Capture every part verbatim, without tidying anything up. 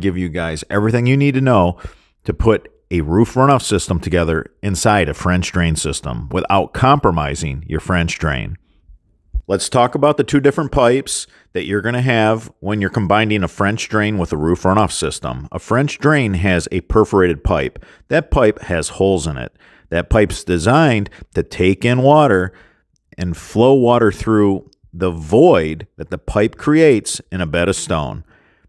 give you guys everything you need to know to put a roof runoff system together inside a French drain system without compromising your French drain. Let's talk about the two different pipes that you're going to have when you're combining a French drain with a roof runoff system. A French drain has a perforated pipe. That pipe has holes in it. That pipe's designed to take in water and flow water through the void that the pipe creates in a bed of stone.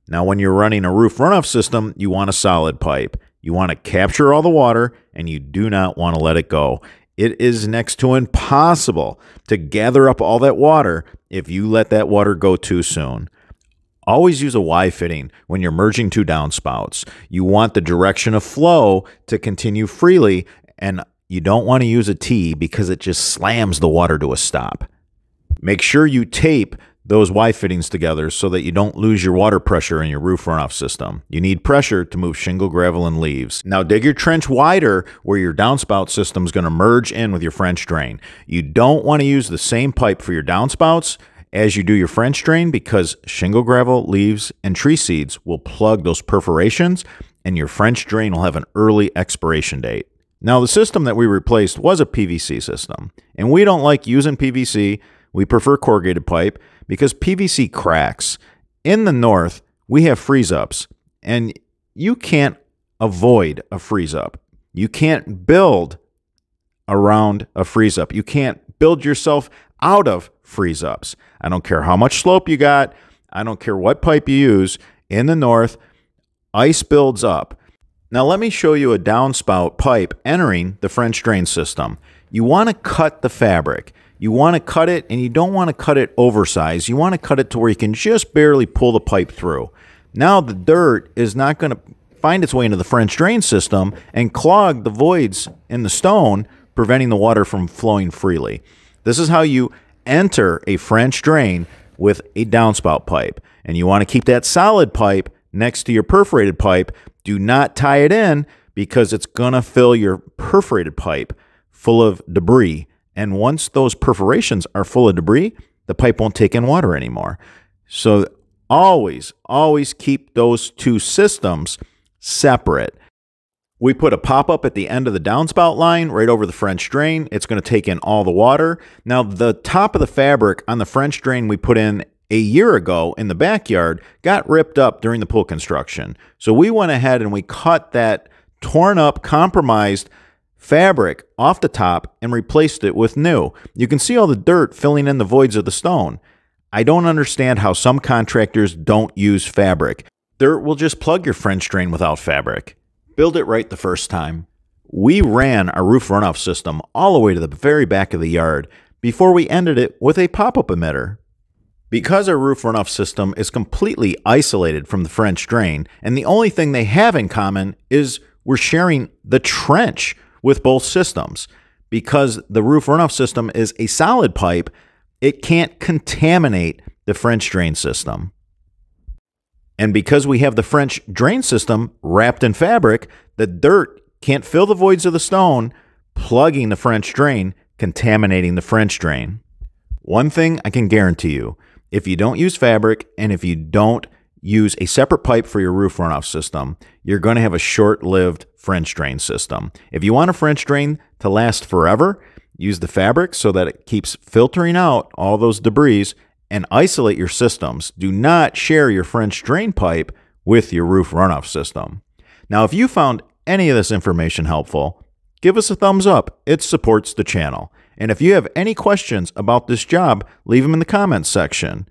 Now, when you're running a roof runoff system, you want a solid pipe. You want to capture all the water, and you do not want to let it go. It is next to impossible to gather up all that water if you let that water go too soon. Always use a Y-fitting when you're merging two downspouts. You want the direction of flow to continue freely, and you don't want to use a T because it just slams the water to a stop. Make sure you tape those Y-fittings together so that you don't lose your water pressure in your roof runoff system. You need pressure to move shingle, gravel, and leaves. Now dig your trench wider where your downspout system is going to merge in with your French drain. You don't want to use the same pipe for your downspouts as you do your French drain because shingle, gravel, leaves, and tree seeds will plug those perforations and your French drain will have an early expiration date. Now the system that we replaced was a P V C system, and we don't like using P V C. We prefer corrugated pipe because P V C cracks. In the north, we have freeze-ups, and you can't avoid a freeze-up. You can't build around a freeze-up. You can't build yourself out of freeze-ups. I don't care how much slope you got. I don't care what pipe you use. In the north, ice builds up. Now let me show you a downspout pipe entering the French drain system. You want to cut the fabric. You want to cut it, and you don't want to cut it oversized. You want to cut it to where you can just barely pull the pipe through. Now the dirt is not going to find its way into the French drain system and clog the voids in the stone, preventing the water from flowing freely. This is how you enter a French drain with a downspout pipe. And you want to keep that solid pipe next to your perforated pipe. Do not tie it in because it's going to fill your perforated pipe full of debris. And once those perforations are full of debris, the pipe won't take in water anymore. So always, always keep those two systems separate. We put a pop-up at the end of the downspout line right over the French drain. It's going to take in all the water. Now, the top of the fabric on the French drain we put in a year ago in the backyard got ripped up during the pool construction. So we went ahead and we cut that torn up, compromised fabric off the top and replaced it with new. You can see all the dirt filling in the voids of the stone. I don't understand how some contractors don't use fabric. Dirt will just plug your French drain without fabric. Build it right the first time. We ran our roof runoff system all the way to the very back of the yard before we ended it with a pop-up emitter. Because our roof runoff system is completely isolated from the French drain, and the only thing they have in common is we're sharing the trench with both systems. Because the roof runoff system is a solid pipe, it can't contaminate the French drain system. And because we have the French drain system wrapped in fabric, the dirt can't fill the voids of the stone, plugging the French drain, contaminating the French drain. One thing I can guarantee you, if you don't use fabric and if you don't use a separate pipe for your roof runoff system, you're going to have a short-lived French drain system. If you want a French drain to last forever, use the fabric so that it keeps filtering out all those debris and isolate your systems. Do not share your French drain pipe with your roof runoff system. Now, if you found any of this information helpful, give us a thumbs up. It supports the channel. And if you have any questions about this job, leave them in the comments section.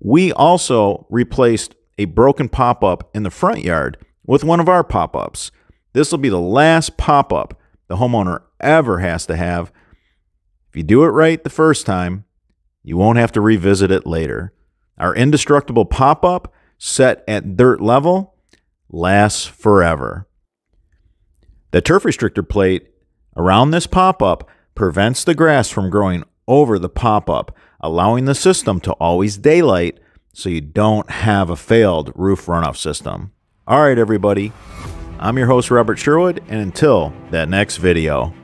We also replaced a broken pop-up in the front yard with one of our pop-ups. This will be the last pop-up the homeowner ever has to have. If you do it right the first time, you won't have to revisit it later. Our indestructible pop-up set at dirt level lasts forever. The turf restrictor plate around this pop-up prevents the grass from growing over the pop-up, allowing the system to always daylight so you don't have a failed roof runoff system. All right, everybody. I'm your host, Robert Sherwood, and until that next video.